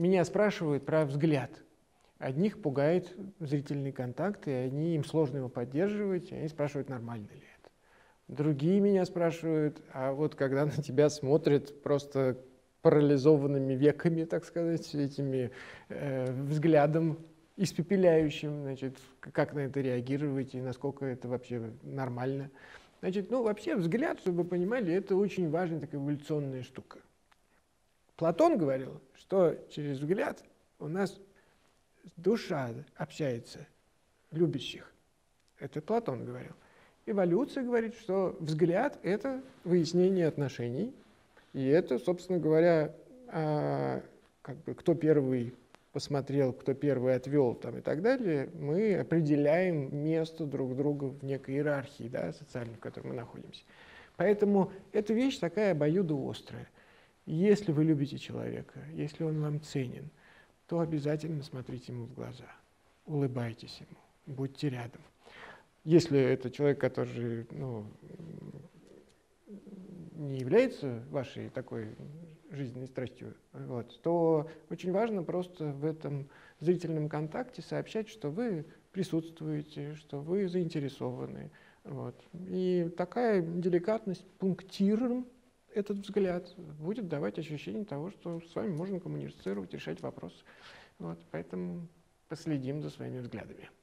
Меня спрашивают про взгляд. Одних пугает зрительный контакт, и им сложно его поддерживать, и они спрашивают, нормально ли это. Другие меня спрашивают, а вот когда на тебя смотрят просто парализованными веками, так сказать, этими взглядом испепеляющим, значит, как на это реагировать и насколько это вообще нормально. Значит, ну вообще взгляд, чтобы вы понимали, это очень важная такая эволюционная штука. Платон говорил, что через взгляд у нас душа общается любящих. Это Платон говорил. Эволюция говорит, что взгляд – это выяснение отношений. И это, собственно говоря, как бы, кто первый посмотрел, кто первый отвел там, и так далее, мы определяем место друг друга в некой иерархии, да, социальной, в которой мы находимся. Поэтому эта вещь такая обоюдоострая. Если вы любите человека, если он вам ценен, то обязательно смотрите ему в глаза, улыбайтесь ему, будьте рядом. Если это человек, который не является вашей такой жизненной страстью, вот, то очень важно просто в этом зрительном контакте сообщать, что вы присутствуете, что вы заинтересованы. Вот. И такая деликатность пунктиром, этот взгляд будет давать ощущение того, что с вами можно коммуницировать, решать вопросы. Вот, поэтому последим за своими взглядами.